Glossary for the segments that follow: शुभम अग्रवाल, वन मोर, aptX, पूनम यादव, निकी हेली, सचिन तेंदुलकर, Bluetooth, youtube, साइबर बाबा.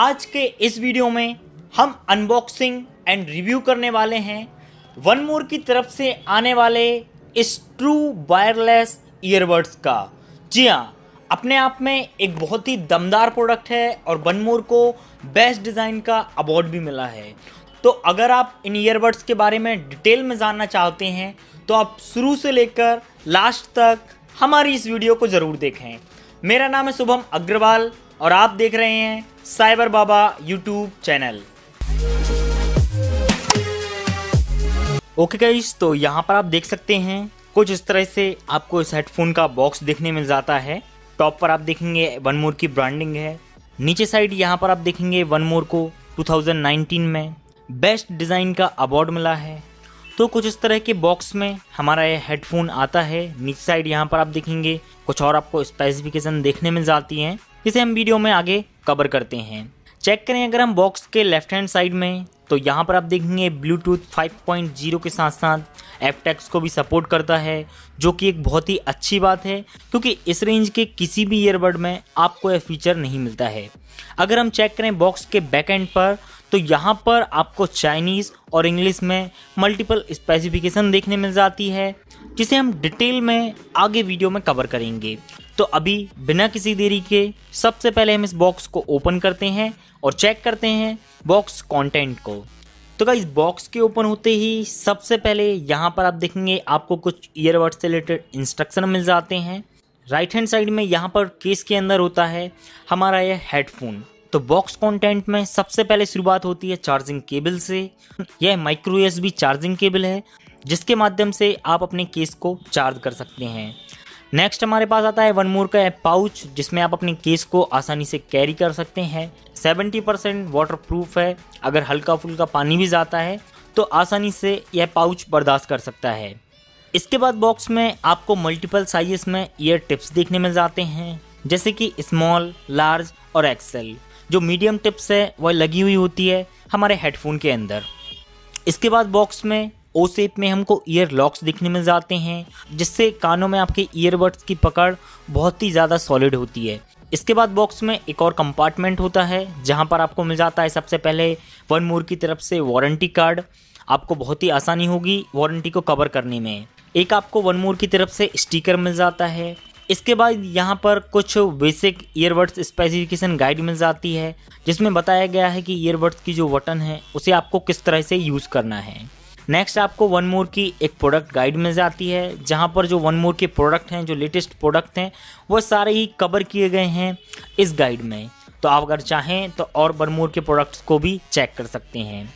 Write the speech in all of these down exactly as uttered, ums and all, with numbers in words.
आज के इस वीडियो में हम अनबॉक्सिंग एंड रिव्यू करने वाले हैं वन मोर की तरफ से आने वाले इस ट्रू वायरलेस ईयरबड्स का। जी हाँ, अपने आप में एक बहुत ही दमदार प्रोडक्ट है और वन मोर को बेस्ट डिज़ाइन का अवार्ड भी मिला है। तो अगर आप इन ईयरबड्स के बारे में डिटेल में जानना चाहते हैं तो आप शुरू से लेकर लास्ट तक हमारी इस वीडियो को ज़रूर देखें। मेरा नाम है शुभम अग्रवाल और आप देख रहे हैं साइबर बाबा YouTube channel. Okay guys, तो यहाँ पर आप देख सकते हैं कुछ इस तरह से आपको इस हेडफोन का बॉक्स देखने मिल जाता है। टॉप पर आप देखेंगे वन मोर की ब्रांडिंग है, नीचे साइड यहाँ पर आप देखेंगे वन मोर को दो हज़ार उन्नीस में बेस्ट डिज़ाइन का अवार्ड मिला है। तो कुछ इस तरह के बॉक्स में हमारा ये हेडफोन आता है। नीचे साइड यहाँ पर आप देखेंगे कुछ और आपको स्पेसिफिकेशन देखने मिल जाती हैं, जिसे हम वीडियो में आगे कवर करते हैं। चेक करें अगर हम बॉक्स के लेफ्ट हैंड साइड में, तो यहाँ पर आप देखेंगे ब्लूटूथ फाइव पॉइंट ज़ीरो के साथ साथ aptX को भी सपोर्ट करता है, जो कि एक बहुत ही अच्छी बात है क्योंकि इस रेंज के किसी भी ईयरबड में आपको यह फीचर नहीं मिलता है। अगर हम चेक करें बॉक्स के बैक एंड पर, तो यहाँ पर आपको चाइनीज़ और इंग्लिश में मल्टीपल स्पेसिफिकेशन देखने मिल जाती है, जिसे हम डिटेल में आगे वीडियो में कवर करेंगे। तो अभी बिना किसी देरी के सबसे पहले हम इस बॉक्स को ओपन करते हैं और चेक करते हैं बॉक्स कंटेंट को। तो गाइस, बॉक्स के ओपन होते ही सबसे पहले यहाँ पर आप देखेंगे आपको कुछ ईयरबड से रिलेटेड इंस्ट्रक्शन मिल जाते हैं। राइट हैंड साइड में यहाँ पर केस के अंदर होता है हमारा यह हेडफोन। तो बॉक्स कंटेंट में सबसे पहले शुरुआत होती है चार्जिंग केबल से। यह माइक्रो यूएसबी चार्जिंग केबल है, जिसके माध्यम से आप अपने केस को चार्ज कर सकते हैं। नेक्स्ट हमारे पास आता है वन मोर का यह पाउच, जिसमें आप अपने केस को आसानी से कैरी कर सकते हैं। सत्तर परसेंट वाटरप्रूफ है, अगर हल्का फुल्का पानी भी जाता है तो आसानी से यह पाउच बर्दाश्त कर सकता है। इसके बाद बॉक्स में आपको मल्टीपल साइज़ में ईयर टिप्स देखने मिल जाते हैं, जैसे कि स्मॉल, लार्ज और एक्सेल। जो मीडियम टिप्स है वह लगी हुई होती है हमारे हेडफोन के अंदर। इसके बाद बॉक्स में ओ शेप में हमको ईयर लॉक्स देखने मिल जाते हैं, जिससे कानों में आपके ईयरबड्स की पकड़ बहुत ही ज़्यादा सॉलिड होती है। इसके बाद बॉक्स में एक और कंपार्टमेंट होता है, जहां पर आपको मिल जाता है सबसे पहले वन मोर की तरफ से वारंटी कार्ड। आपको बहुत ही आसानी होगी वारंटी को कवर करने में। एक आपको वन मोर की तरफ से स्टिकर मिल जाता है। इसके बाद यहाँ पर कुछ बेसिक ईयरबड्स स्पेसिफिकेशन गाइड मिल जाती है, जिसमें बताया गया है कि ईयरबड्स की जो बटन है उसे आपको किस तरह से यूज़ करना है। नेक्स्ट आपको वन मोर की एक प्रोडक्ट गाइड मिल जाती है, जहां पर जो वन मोर के प्रोडक्ट हैं, जो लेटेस्ट प्रोडक्ट हैं, वो सारे ही कवर किए गए हैं इस गाइड में। तो आप अगर चाहें तो और वन मोर के प्रोडक्ट्स को भी चेक कर सकते हैं।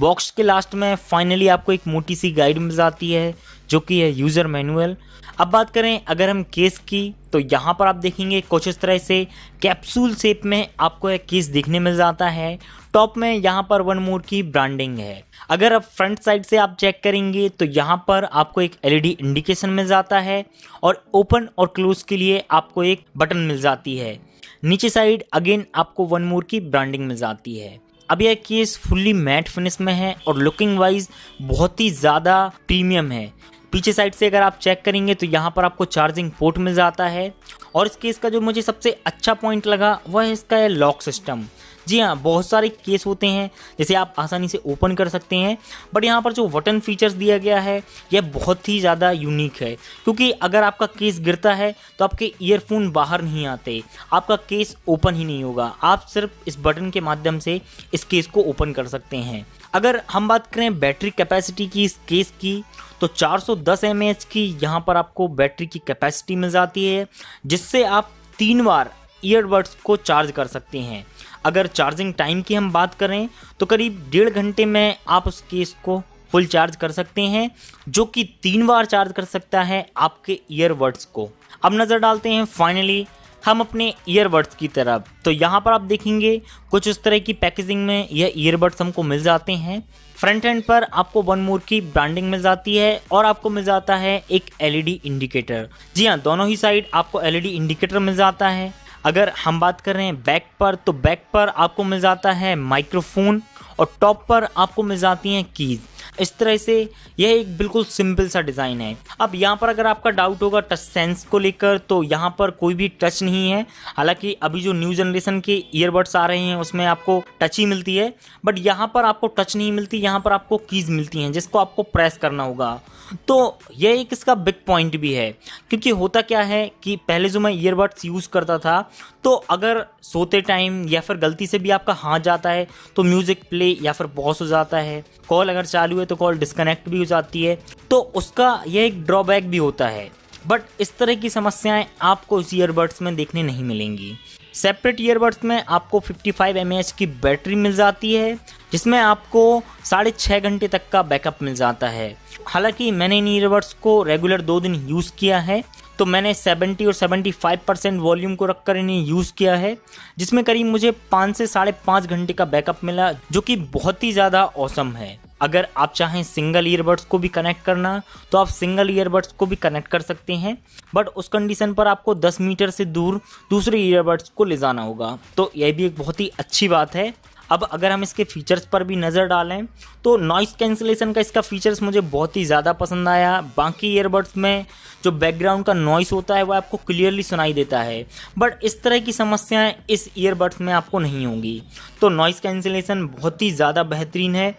बॉक्स के लास्ट में फाइनली आपको एक मोटी सी गाइड मिल जाती है, जो कि है यूज़र मैनुअल। अब बात करें अगर हम केस की, तो यहाँ पर आप देखेंगे कुछ इस तरह से कैप्सूल शेप में आपको यह केस देखने मिल जाता है। टॉप में यहाँ पर वन मोर की ब्रांडिंग है। अगर आप फ्रंट साइड से आप चेक करेंगे तो यहाँ पर आपको एक एलईडी इंडिकेशन मिल जाता है और ओपन और क्लोज के लिए आपको एक बटन मिल जाती है। नीचे साइड अगेन आपको वन मोर की ब्रांडिंग मिल जाती है। अब यह केस फुल्ली मैट फिनिश में है और लुकिंग वाइज बहुत ही ज़्यादा प्रीमियम है। पीछे साइड से अगर आप चेक करेंगे तो यहाँ पर आपको चार्जिंग पोर्ट मिल जाता है। और इस केस का जो मुझे सबसे अच्छा पॉइंट लगा वह है इसका लॉक सिस्टम। जी हाँ, बहुत सारे केस होते हैं जैसे आप आसानी से ओपन कर सकते हैं, बट यहाँ पर जो बटन फीचर्स दिया गया है यह बहुत ही ज़्यादा यूनिक है, क्योंकि अगर आपका केस गिरता है तो आपके ईयरफोन बाहर नहीं आते, आपका केस ओपन ही नहीं होगा। आप सिर्फ इस बटन के माध्यम से इस केस को ओपन कर सकते हैं। अगर हम बात करें बैटरी कैपेसिटी की इस केस की, तो चार सौ दस एम ए एच की यहाँ पर आपको बैटरी की कैपेसिटी मिल जाती है, जिससे आप तीन बार ईयरबड्स को चार्ज कर सकते हैं। अगर चार्जिंग टाइम की हम बात करें तो करीब डेढ़ घंटे में आप उस केस को फुल चार्ज कर सकते हैं, जो कि तीन बार चार्ज कर सकता है आपके ईयरबड्स को। अब नज़र डालते हैं फाइनली हम अपने ईयरबड्स की तरफ। तो यहाँ पर आप देखेंगे कुछ इस तरह की पैकेजिंग में यह ईयरबड्स हमको मिल जाते हैं। फ्रंट एंड पर आपको वन मोर की ब्रांडिंग मिल जाती है और आपको मिल जाता है एक एलईडी इंडिकेटर। जी हाँ, दोनों ही साइड आपको एलईडी इंडिकेटर मिल जाता है। अगर हम बात कर रहे हैं बैक पर, तो बैक पर आपको मिल जाता है माइक्रोफोन और टॉप पर आपको मिल जाती हैं कीज। इस तरह से यह एक बिल्कुल सिंपल सा डिज़ाइन है। अब यहाँ पर अगर आपका डाउट होगा टच सेंस को लेकर, तो यहाँ पर कोई भी टच नहीं है। हालांकि अभी जो न्यू जनरेशन के ईयरबड्स आ रहे हैं उसमें आपको टच ही मिलती है, बट यहाँ पर आपको टच नहीं मिलती, यहाँ पर आपको कीज़ मिलती हैं जिसको आपको प्रेस करना होगा। तो यह एक इसका बिग पॉइंट भी है, क्योंकि होता क्या है कि पहले जो मैं ईयरबड्स यूज़ करता था तो अगर सोते टाइम या फिर गलती से भी आपका हाथ जाता है तो म्यूज़िक प्ले या फिर पॉज हो जाता है, कॉल अगर चालू है तो कॉल डिस्कनेक्ट भी हो जाती है, तो उसका यह एक ड्रॉबैक भी होता है। बट इस तरह की समस्याएं आपको इस ईयरबड्स में देखने नहीं मिलेंगी। सेपरेट ईयरबड्स में आपको पचपन एम ए एच की बैटरी मिल जाती है, जिसमें आपको साढ़े छः घंटे तक का बैकअप मिल जाता है। हालांकि मैंने इन ईयरबड्स को रेगुलर दो दिन यूज़ किया है, तो मैंने सत्तर और पचहत्तर परसेंट वॉल्यूम को रखकर इन्हें यूज़ किया है, जिसमें करीब मुझे पाँच से साढ़े पाँच घंटे का बैकअप मिला, जो कि बहुत ही ज़्यादा औसम है। अगर आप चाहें सिंगल ईयरबड्स को भी कनेक्ट करना तो आप सिंगल ईयरबड्स को भी कनेक्ट कर सकते हैं, बट उस कंडीशन पर आपको दस मीटर से दूर दूसरे ईयरबड्स को ले जाना होगा। तो यह भी एक बहुत ही अच्छी बात है। अब अगर हम इसके फीचर्स पर भी नज़र डालें तो नॉइस कैंसिलेशन का इसका फीचर्स मुझे बहुत ही ज़्यादा पसंद आया। बाकी ईयरबड्स में जो बैकग्राउंड का नॉइस होता है वह आपको क्लियरली सुनाई देता है, बट इस तरह की समस्याएं इस ईयरबड्स में आपको नहीं होंगी। तो नॉइस कैंसिलेशन बहुत ही ज़्यादा बेहतरीन है।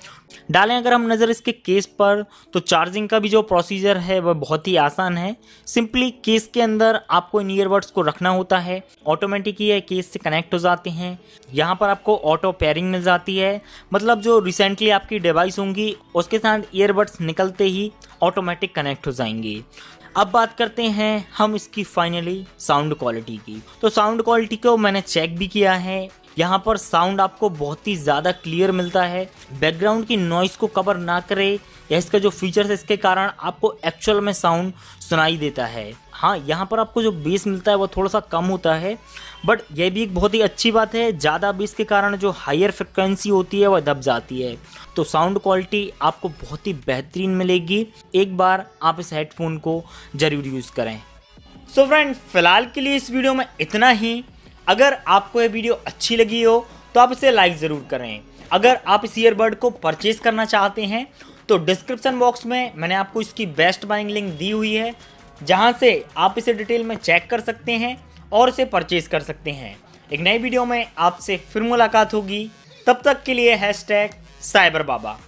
डालें अगर हम नज़र इसके केस पर, तो चार्जिंग का भी जो प्रोसीजर है वह बहुत ही आसान है। सिंपली केस के अंदर आपको इन ईयरबड्स को रखना होता है, ऑटोमेटिक ही केस से कनेक्ट हो जाते हैं। यहाँ पर आपको ऑटो पेयरिंग मिल जाती है, मतलब जो रिसेंटली आपकी डिवाइस होंगी उसके साथ ईयरबड्स निकलते ही ऑटोमेटिक कनेक्ट हो जाएंगी। अब बात करते हैं हम इसकी फाइनली साउंड क्वालिटी की। तो साउंड क्वालिटी को मैंने चेक भी किया है, यहाँ पर साउंड आपको बहुत ही ज़्यादा क्लियर मिलता है, बैकग्राउंड की नॉइस को कवर ना करे या इसका जो फीचर्स है इसके कारण आपको एक्चुअल में साउंड सुनाई देता है। हाँ, यहाँ पर आपको जो बेस मिलता है वो थोड़ा सा कम होता है, बट यह भी एक बहुत ही अच्छी बात है। ज़्यादा बेस के कारण जो हायर फ्रिक्वेंसी होती है वह दब जाती है। तो साउंड क्वालिटी आपको बहुत ही बेहतरीन मिलेगी, एक बार आप इस हेडफोन को ज़रूर यूज़ करें। सो फ्रेंड, फिलहाल के लिए इस वीडियो में इतना ही। अगर आपको ये वीडियो अच्छी लगी हो तो आप इसे लाइक ज़रूर करें। अगर आप इस ईयरबड को परचेज़ करना चाहते हैं तो डिस्क्रिप्शन बॉक्स में मैंने आपको इसकी बेस्ट बाइंग लिंक दी हुई है, जहां से आप इसे डिटेल में चेक कर सकते हैं और इसे परचेज़ कर सकते हैं। एक नई वीडियो में आपसे फिर मुलाकात होगी, तब तक के लिए हैश टैग साइबर बाबा।